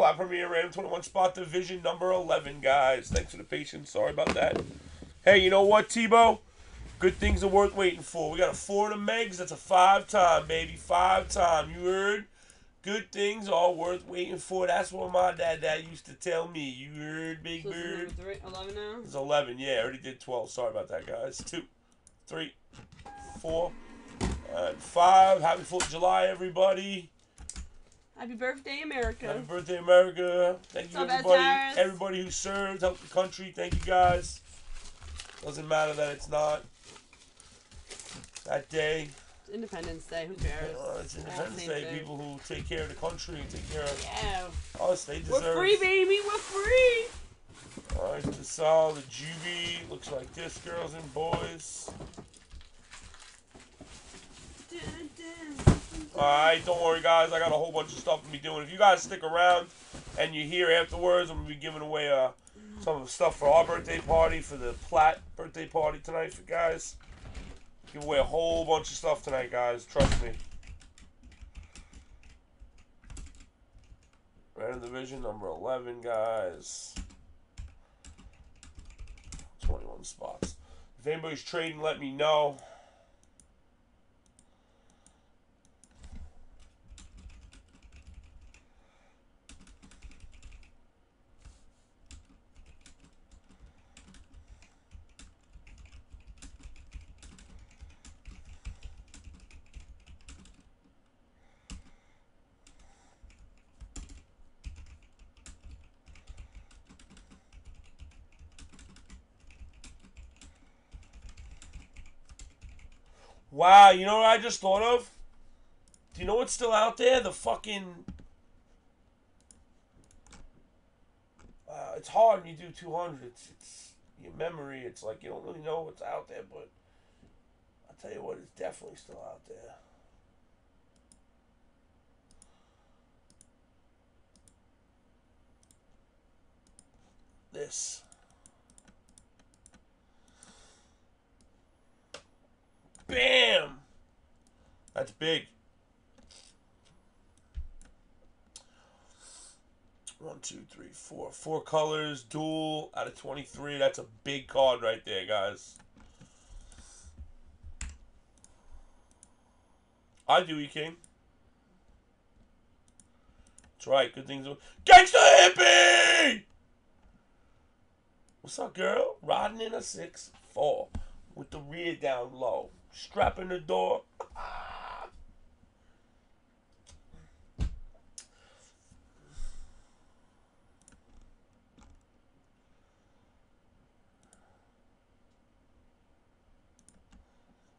Platinum Premiere, Random 21 Spot, Division number 11, guys. Thanks for the patience. Sorry about that. Hey, you know what, Tebow? Good things are worth waiting for. We got a 4 to Megs. That's a 5-time, baby. 5-time. You heard? Good things are worth waiting for. That's what my dad used to tell me. You heard, Big so Bird? Three, 11 now? It's 11, yeah. I already did 12. Sorry about that, guys. 2, 3, 4, and 5. Happy 4th of July, everybody. Happy birthday, America. Happy birthday, America. Thank you, everybody. Everybody who served, helped the country. Thank you, guys. Doesn't matter that it's not that day. It's Independence Day. Who cares? It's Independence Day. Thing. People who take care of the country and take care of us, they deserve. We're free, baby. We're free. All right, the saw, the juvie. Looks like this, girls and boys. All right, don't worry, guys. I got a whole bunch of stuff to be doing. If you guys stick around and you're here afterwards, I'm going to be giving away some stuff for our birthday party, for the Platt birthday party tonight for guys. Give away a whole bunch of stuff tonight, guys. Trust me. Random Division number 11, guys. 21 spots. If anybody's trading, let me know. Wow, you know what I just thought of? Do you know what's still out there? The fucking... it's hard when you do 200. It's your memory. It's like you don't really know what's out there, but... I'll tell you what, it's definitely still out there. This... Bam! That's big. 1, 2, 3, 4. 4 colors, dual out of 23. That's a big card right there, guys. I do, E-King. That's right. Good things. Gangsta Hippie! What's up, girl? Riding in a 6-4 with the rear down low. Strapping the door. All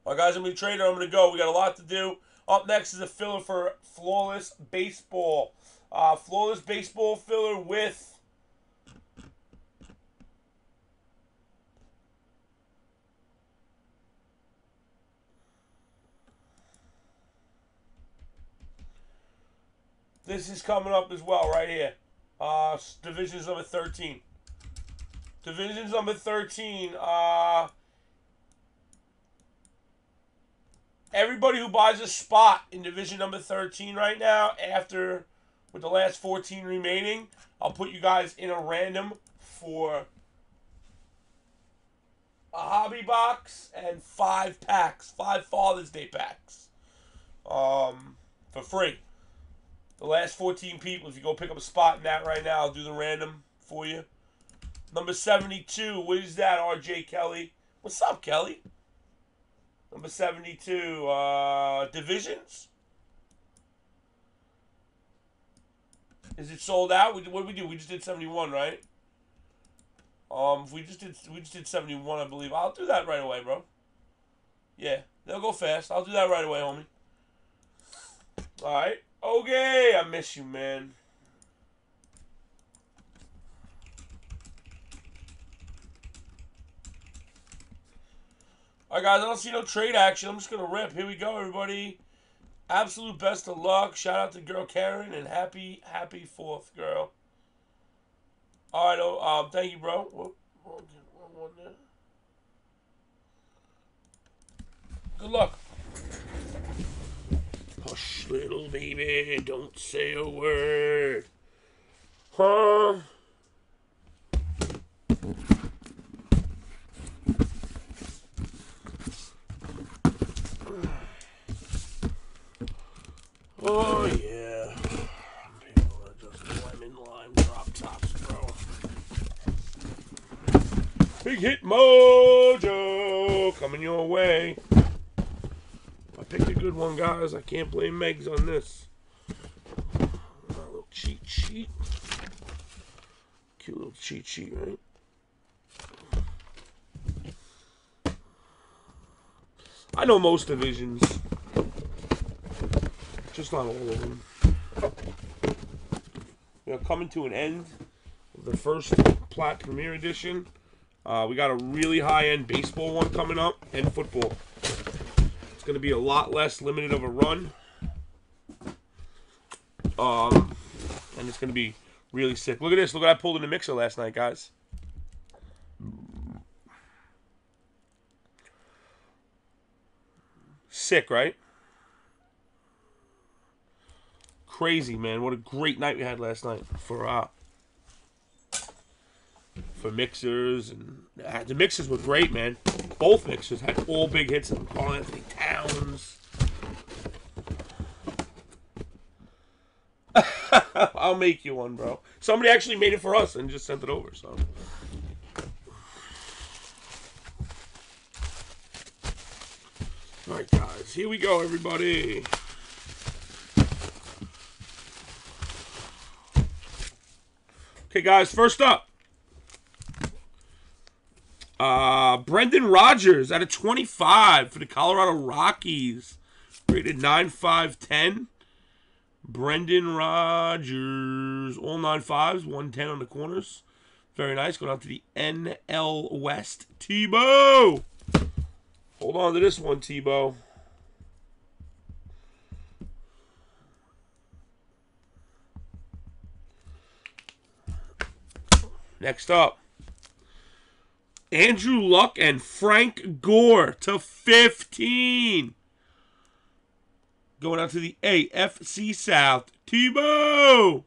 right, guys, I'm going to trade her. I'm going to go. We got a lot to do. Up next is a filler for Flawless Baseball. Flawless Baseball filler with... This is coming up as well, right here. Divisions number 13. Divisions number 13. Everybody who buys a spot in division number 13 right now, after with the last 14 remaining, I'll put you guys in a random for a hobby box and 5 packs. 5 Father's Day packs. For free. The last 14 people, if you go pick up a spot in that right now, I'll do the random for you. Number 72, what is that, RJ Kelly? What's up, Kelly? Number 72, divisions? Is it sold out? What did we do? We just did 71, right? We just did 71, I believe. I'll do that right away, bro. Yeah, they'll go fast. I'll do that right away, homie. All right. Okay, I miss you, man. Alright, guys, I don't see no trade action. I'm just going to rip. Here we go, everybody. Absolute best of luck. Shout out to girl Karen, and happy 4th, girl. Alright, thank you, bro. Good luck. Hush, little baby, don't say a word. Oh, yeah. People are just lemon lime drop tops, bro. Big Hit Mojo coming your way. I picked a good one, guys. I can't blame Megs on this. My little cheat sheet. Cute little cheat sheet, right? I know most divisions. Just not all of them. We are coming to an end of the first Platinum Premiere edition. We got a really high-end baseball one coming up, and football. It's going to be a lot less limited of a run. And it's going to be really sick. Look at this. Look what I pulled in the mixer last night, guys. Sick, right? Crazy, man. What a great night we had last night for mixers. And the mixers were great, man. Both mixers had all big hits on Carl Anthony Towns. I'll make you one, bro. Somebody actually made it for us and just sent it over, so. Alright, guys. Here we go, everybody. Okay, guys, first up, Brendan Rodgers out of 25 for the Colorado Rockies. Rated 9-5-10. Brendan Rodgers, all 9-5s, 110 on the corners. Very nice. Going out to the NL West. Tebow! Hold on to this one, Tebow. Next up, Andrew Luck and Frank Gore to 15. Going out to the AFC South, Tebow.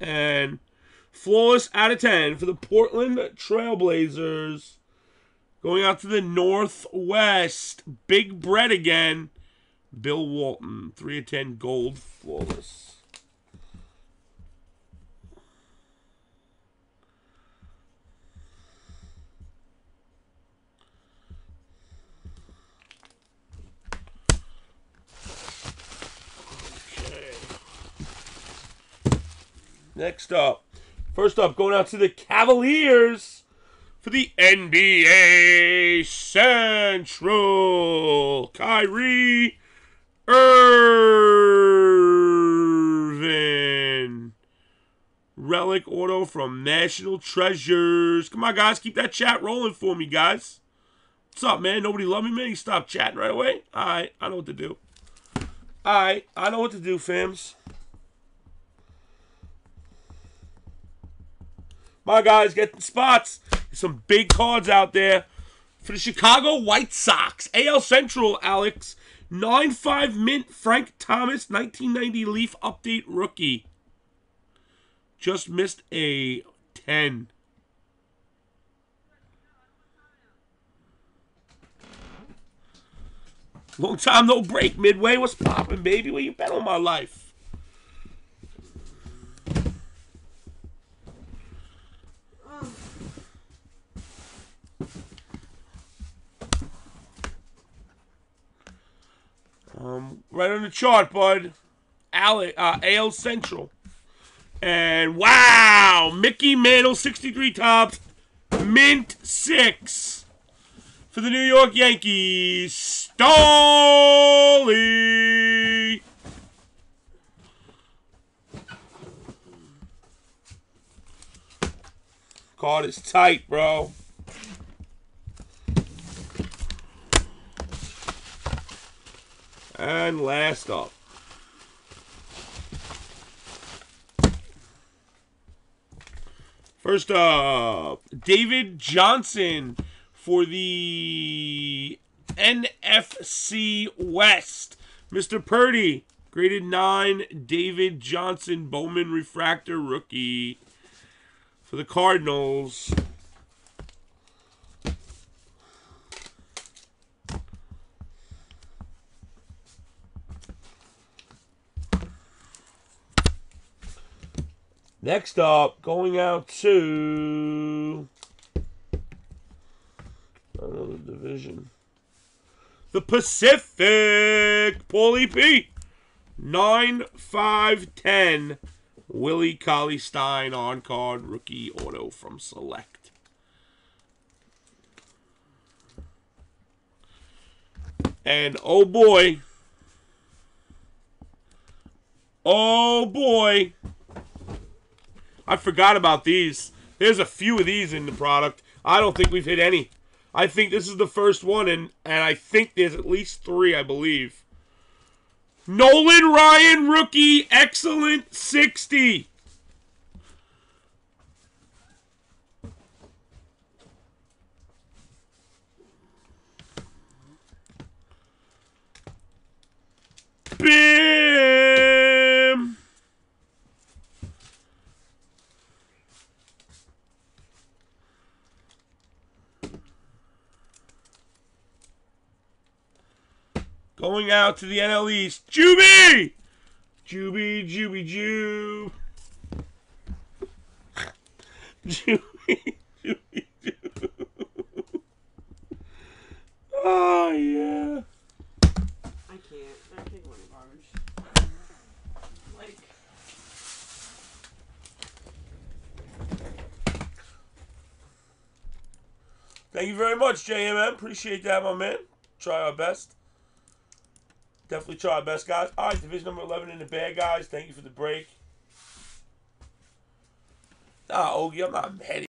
And flawless out of 10 for the Portland Trailblazers. Going out to the Northwest, Big Bread again, Bill Walton, 3/10 gold, flawless. Okay. Next up, first up, going out to the Cavaliers. For the NBA Central, Kyrie Irving. Relic auto from National Treasures. Come on, guys. Keep that chat rolling for me, guys. What's up, man? Nobody love me, man? You stop chatting right away? All right. I know what to do. All right. I know what to do, fams. My guys, get the spots. Some big cards out there for the Chicago White Sox. AL Central, Alex. 9-5 mint Frank Thomas, 1990 Leaf Update rookie. Just missed a 10. Long time no break, Midway. What's poppin', baby? Where you been all my life? Right on the chart, bud. AL Central. And wow! Mickey Mantle, 63 tops. Mint 6. For the New York Yankees. Stoley! Card is tight, bro. And last up, First up, David Johnson for the NFC West. Mr. Purdy, graded 9, David Johnson, Bowman Refractor rookie for the Cardinals. Next up, going out to another division, the Pacific, Paulie P. 9/5/10, Willie Colley Stein on card rookie auto from Select. And oh boy. Oh boy. I forgot about these. There's a few of these in the product. I don't think we've hit any. I think this is the first one, and I think there's at least 3, I believe. Nolan Ryan, rookie, excellent, 60. Bam! Going out to the NL East, Juby! Juby. Juby. Oh, yeah. I can't. I can't go to garbage. Like. Thank you very much, JMM. Appreciate that, my man. Try our best. Definitely try our best, guys. All right, division number 11 in the bag, guys. Thank you for the break. Nah, Ogie, I'm not mad at you.